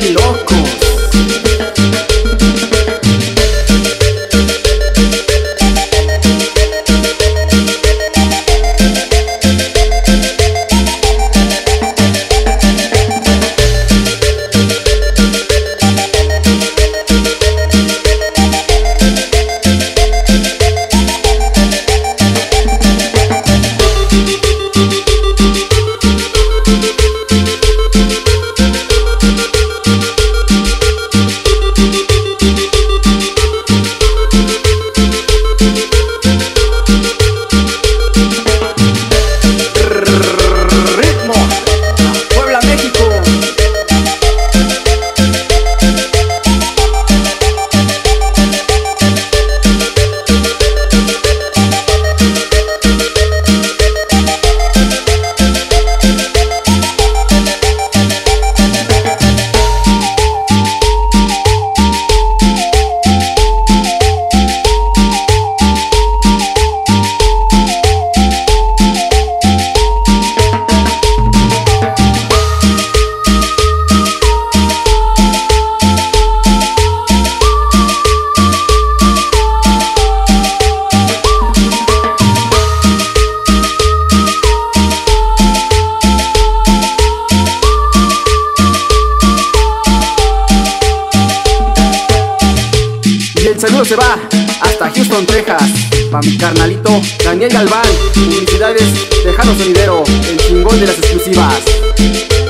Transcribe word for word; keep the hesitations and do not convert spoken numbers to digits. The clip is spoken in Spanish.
de locos. Saludos se va hasta Houston, Texas, pa' mi carnalito Daniel Galván. Publicidades Tejano Sonidero, el chingón de las exclusivas.